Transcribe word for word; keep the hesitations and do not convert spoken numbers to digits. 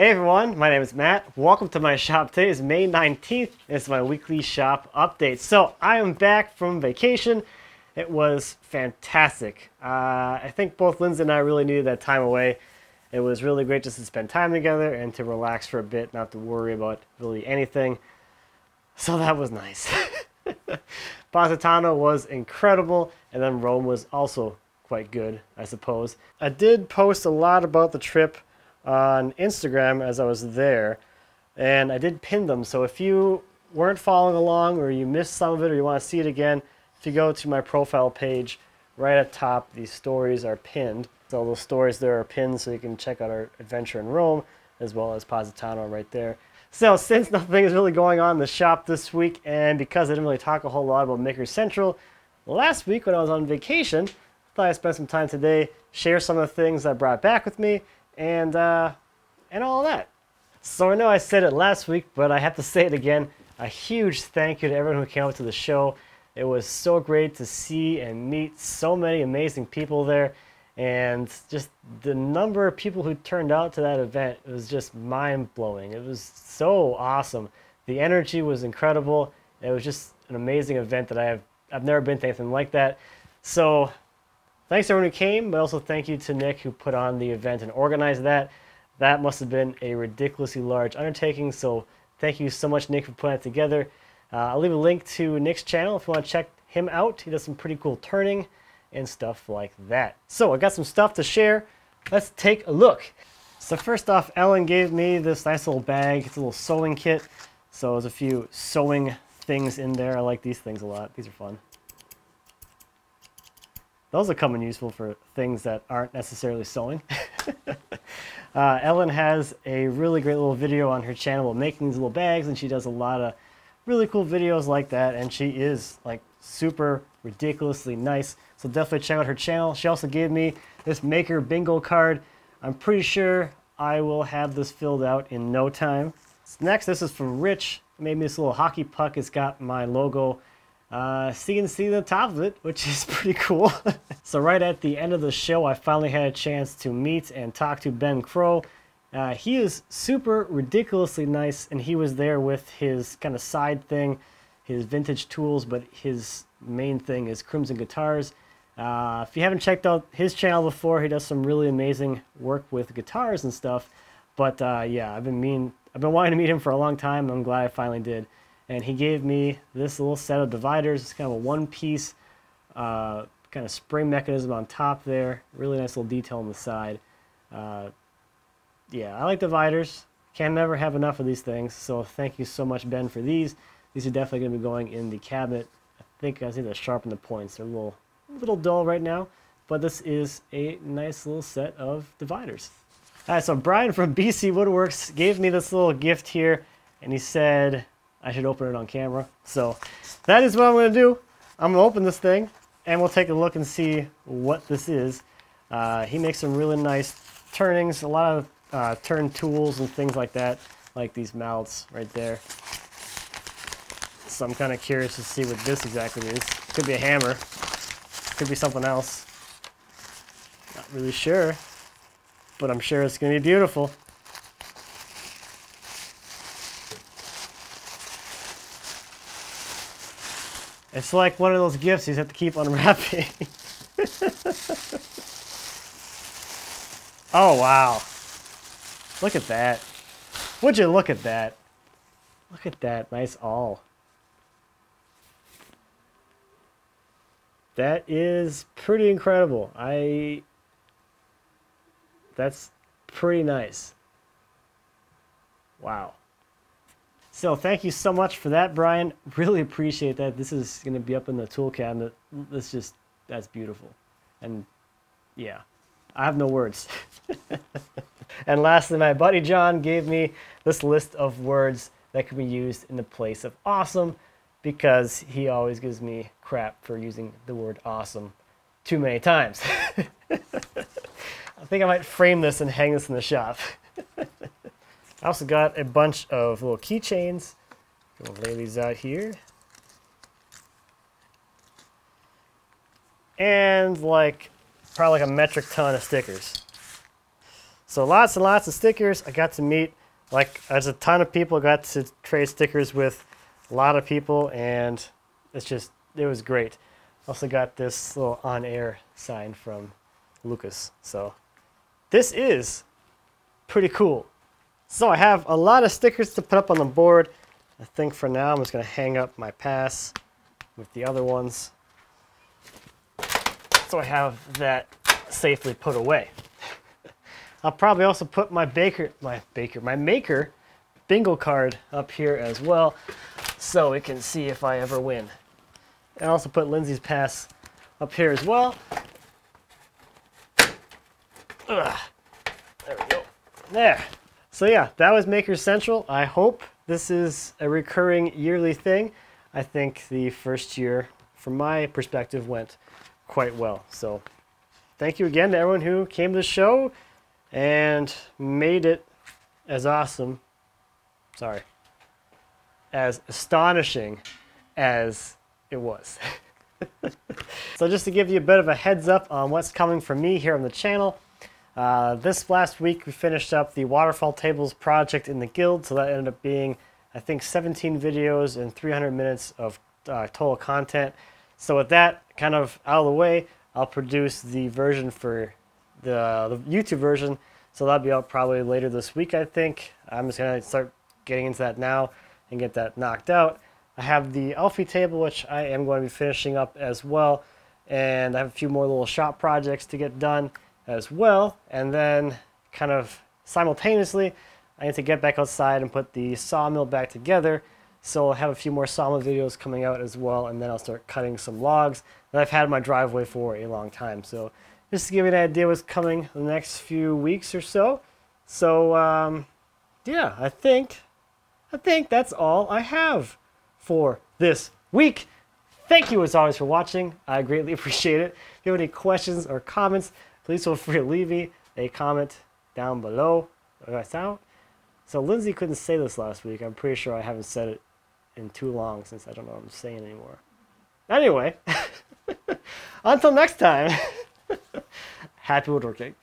Hey everyone, my name is Matt. Welcome to my shop. Today is May nineteenth. It's my weekly shop update. So I am back from vacation. It was fantastic. Uh, I think both Lindsay and I really needed that time away. It was really great just to spend time together and to relax for a bit, not to worry about really anything. So that was nice. Positano was incredible, and then Rome was also quite good, I suppose. I did post a lot about the trip on Instagram as I was there, and I did pin them, so if you weren't following along or you missed some of it or you want to see it again, if you go to my profile page, right at top, these stories are pinned. So all those stories there are pinned, so you can check out our adventure in Rome as well as Positano right there. So since nothing is really going on in the shop this week, and because I didn't really talk a whole lot about Maker Central last week when I was on vacation, I thought I'd spend some time today, share some of the things I brought back with me, and uh, and all that. So I know I said it last week, but I have to say it again. A huge thank you to everyone who came up to the show. It was so great to see and meet so many amazing people there, and just the number of people who turned out to that event, it was just mind-blowing. It was so awesome. The energy was incredible. It was just an amazing event that I have, I've never been to anything like that. So thanks to everyone who came, but also thank you to Nick who put on the event and organized that. That must have been a ridiculously large undertaking, so thank you so much, Nick, for putting it together. Uh, I'll leave a link to Nick's channel if you want to check him out. He does some pretty cool turning and stuff like that. So I got some stuff to share. Let's take a look. So first off, Ellen gave me this nice little bag. It's a little sewing kit. So there's a few sewing things in there. I like these things a lot. These are fun. Those will come in useful for things that aren't necessarily sewing. uh, Ellen has a really great little video on her channel making these little bags, and she does a lot of really cool videos like that, and she is like super ridiculously nice. So definitely check out her channel. She also gave me this Maker bingo card. I'm pretty sure I will have this filled out in no time. So next, this is from Rich. He made me this little hockey puck. It's got my logo. Uh, C N C on the top of it, which is pretty cool. So right at the end of the show, I finally had a chance to meet and talk to Ben Crowe. Uh, he is super ridiculously nice, and he was there with his kind of side thing, his vintage tools, but his main thing is Crimson Guitars. Uh, if you haven't checked out his channel before, he does some really amazing work with guitars and stuff. But uh, yeah, I've been mean, I've been wanting to meet him for a long time, and I'm glad I finally did. And he gave me this little set of dividers. It's kind of a one-piece uh, kind of spring mechanism on top there. Really nice little detail on the side. Uh, yeah, I like dividers. Can never have enough of these things. So thank you so much, Ben, for these. These are definitely going to be going in the cabinet. I think I need to sharpen the points. They're a little, a little dull right now. But this is a nice little set of dividers. All right, so Brian from B C Woodworks gave me this little gift here. And he said I should open it on camera. So that is what I'm going to do. I'm going to open this thing, and we'll take a look and see what this is. Uh, he makes some really nice turnings, a lot of uh, turn tools and things like that, like these mallets right there. So I'm kind of curious to see what this exactly is. Could be a hammer. Could be something else. Not really sure, but I'm sure it's going to be beautiful. It's like one of those gifts you have to keep unwrapping. Oh, wow. Look at that. Would you look at that? Look at that. Nice awl. That is pretty incredible. I... That's pretty nice. Wow. So thank you so much for that, Brian. Really appreciate that. This is going to be up in the tool cabinet. That's just, that's beautiful. And yeah, I have no words. And lastly, my buddy John gave me this list of words that can be used in the place of awesome, because he always gives me crap for using the word awesome too many times. I think I might frame this and hang this in the shop. I also got a bunch of little keychains. We'll lay these out here. And like, probably like a metric ton of stickers. So lots and lots of stickers. I got to meet, like, there's a ton of people. I got to trade stickers with a lot of people, and it's just, it was great. Also got this little on-air sign from Lucas. So this is pretty cool. So I have a lot of stickers to put up on the board. I think for now I'm just going to hang up my pass with the other ones, so I have that safely put away. I'll probably also put my baker, my baker, my maker bingo card up here as well, so we can see if I ever win. And I also put Lindsay's pass up here as well. Ugh. There we go. There. So yeah, that was Maker Central. I hope this is a recurring yearly thing. I think the first year, from my perspective, went quite well. So thank you again to everyone who came to the show and made it as awesome, sorry, as astonishing as it was. So just to give you a bit of a heads up on what's coming from me here on the channel, uh, this last week we finished up the Waterfall Tables project in the Guild, so that ended up being, I think, seventeen videos and three hundred minutes of uh, total content. So with that kind of out of the way, I'll produce the version for the, the YouTube version, so that'll be out probably later this week, I think. I'm just going to start getting into that now and get that knocked out. I have the Elfie table, which I am going to be finishing up as well, and I have a few more little shop projects to get done as well. And then kind of simultaneously, I need to get back outside and put the sawmill back together, so I'll have a few more sawmill videos coming out as well, and then I'll start cutting some logs that I've had in my driveway for a long time. So just to give you an idea what's coming the next few weeks or so. So um, yeah, I think, I think that's all I have for this week. Thank you as always for watching. I greatly appreciate it. If you have any questions or comments, please feel free to leave me a comment down below. So Lindsay couldn't say this last week. I'm pretty sure I haven't said it in too long, since I don't know what I'm saying anymore. Anyway, until next time, happy woodworking.